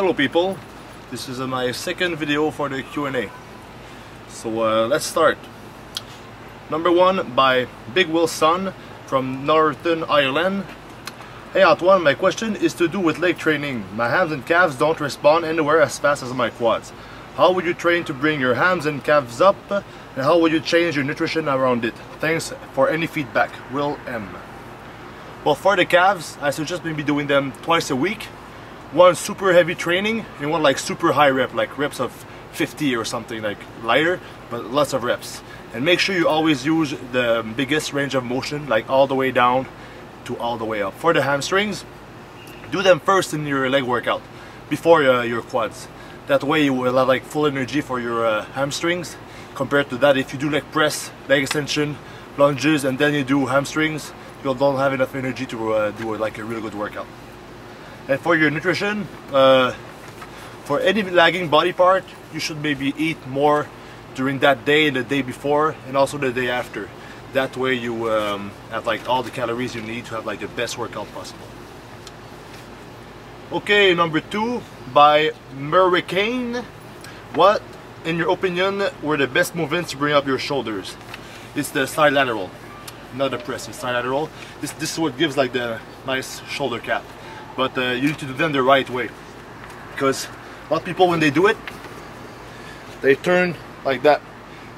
Hello people, this is my second video for the Q&A. So let's start. Number one by Big Will Sun from Northern Ireland. Hey Antoine, my question is to do with leg training. My hands and calves don't respond anywhere as fast as my quads. How would you train to bring your hands and calves up, and how would you change your nutrition around it? Thanks for any feedback. Will M. Well, for the calves, I suggest maybe doing them twice a week. One super heavy training and one like super high rep, like reps of 50 or something, like lighter, but lots of reps. And make sure you always use the biggest range of motion, like all the way down to all the way up. For the hamstrings, do them first in your leg workout before your quads. That way you will have like full energy for your hamstrings, compared to that if you do leg press, leg extension, lunges, and then you do hamstrings, you don't have enough energy to do like a really good workout. And for your nutrition, for any lagging body part, you should maybe eat more during that day and the day before, and also the day after. That way you have like all the calories you need to have like the best workout possible. Okay, number two by Murray Kane. What, in your opinion, were the best movements to bring up your shoulders? It's the side lateral, not the press. It's side lateral. This is what gives like the nice shoulder cap, but you need to do them the right way, because a lot of people, when they do it, they turn like that.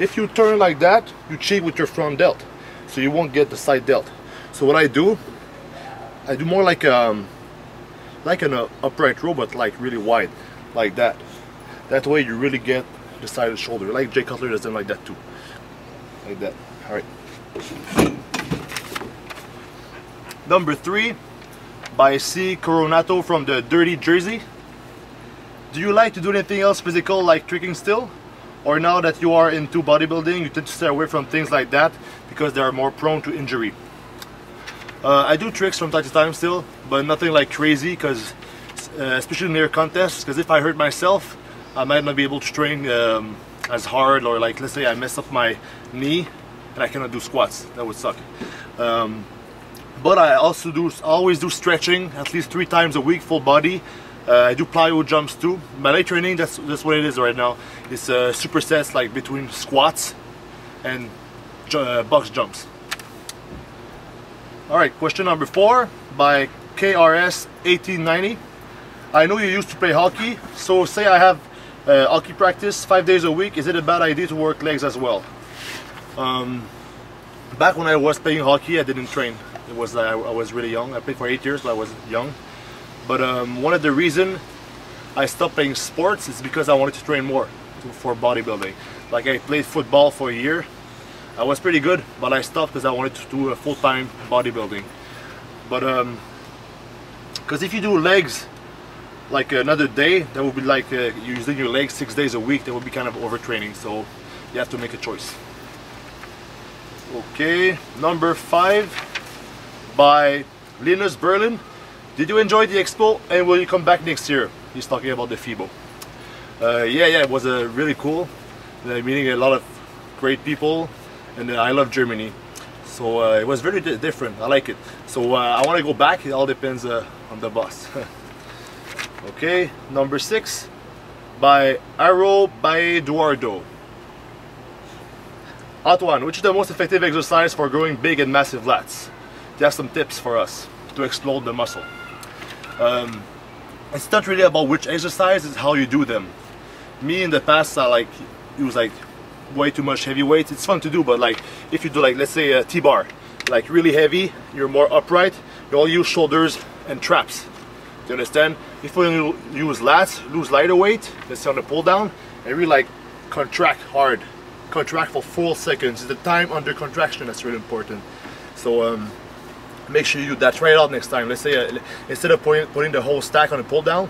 If you turn like that, you cheat with your front delt, so you won't get the side delt. So what I do more like an upright row, but like really wide, like that. That way you really get the side of the shoulder, like Jay Cutler does them like that too, like that. All right. Number three by C Coronato from the Dirty Jersey. Do you like to do anything else physical, like tricking still? Or now that you are into bodybuilding, you tend to stay away from things like that because they are more prone to injury? I do tricks from time to time still, but nothing like crazy, because especially near contests, because if I hurt myself, I might not be able to train as hard, or like let's say I mess up my knee and I cannot do squats. That would suck. But I also always do stretching at least 3 times a week, full body. I do plyo jumps too. My leg training, that's what it is right now. It's supersets like between squats and box jumps. Alright, question number 4 by KRS1890. I know you used to play hockey, so say I have hockey practice 5 days a week, is it a bad idea to work legs as well? Back when I was playing hockey, I didn't train. It was like I was really young. I played for 8 years, so I was young. But one of the reasons I stopped playing sports is because I wanted to train more for bodybuilding. Like I played football for a year. I was pretty good, but I stopped because I wanted to do a full-time bodybuilding. But because if you do legs like another day, that would be like using your legs 6 days a week. That would be kind of overtraining. So you have to make a choice. Okay, number 5 by Linus Berlin. Did you enjoy the expo, and will you come back next year? He's talking about the FIBO. Yeah, it was really cool. Meeting a lot of great people, and I love Germany. So it was very different. I like it. So I want to go back. It all depends on the boss. Okay, number 6 by Arrow by Eduardo. Antoine, which is the most effective exercise for growing big and massive lats? Do you have some tips for us to explode the muscle? It's not really about which exercise, it's how you do them. Me in the past, I like use like way too much heavy weights. It's fun to do, but like if you do like let's say a T-bar, like really heavy, you're more upright, you all use shoulders and traps. Do you understand? If you use lats, lose lighter weight, let's say on the pull down, and really like contract hard, contract for full seconds. It's the time under contraction that's really important. So make sure you do that. Try it out next time. Let's say instead of putting the whole stack on a pull down,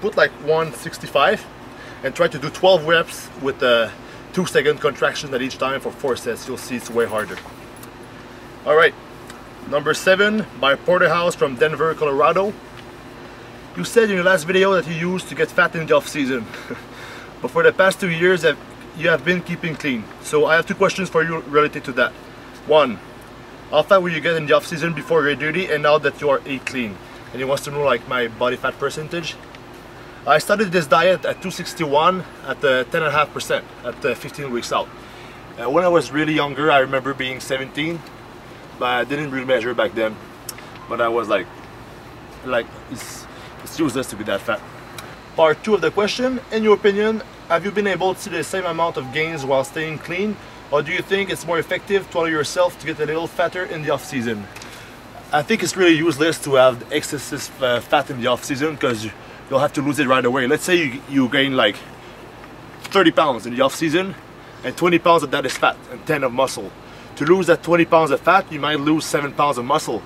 put like 165 and try to do 12 reps with a 2-second contraction at each time for 4 sets. You'll see it's way harder. All right, number 7 by Porterhouse from Denver, Colorado. You said in your last video that you used to get fat in the off season, but for the past 2 years you have been keeping clean. So I have 2 questions for you related to that. 1. How fat will you get in the off-season before your duty and now that you are clean? And he wants to know like my body fat percentage. I started this diet at 261 at 10.5% at 15 weeks out. When I was really younger, I remember being 17, but I didn't really measure back then. But I was like it's useless to be that fat. Part 2 of the question: in your opinion, have you been able to see the same amount of gains while staying clean, or do you think it's more effective to allow yourself to get a little fatter in the off season? I think it's really useless to have excessive fat in the off season, because you'll have to lose it right away. Let's say you gain like 30 pounds in the off season, and 20 pounds of that is fat and 10 of muscle. To lose that 20 pounds of fat, you might lose 7 pounds of muscle.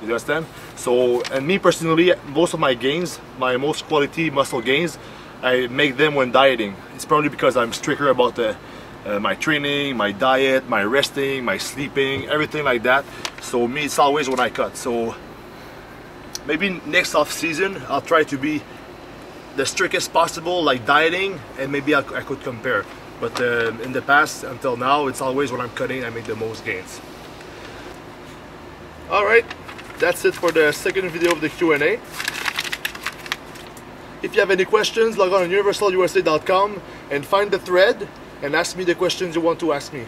You understand? So, and me personally, most of my gains, my most quality muscle gains, I make them when dieting. It's probably because I'm stricter about my training, my diet, my resting, my sleeping, everything like that. So me, it's always when I cut. So maybe next off season I'll try to be the strictest possible, like dieting, and maybe I could compare. But in the past, until now, it's always when I'm cutting I make the most gains. Alright, that's it for the second video of the Q&A. If you have any questions, log on universalusa.com and find the thread and ask me the questions you want to ask me.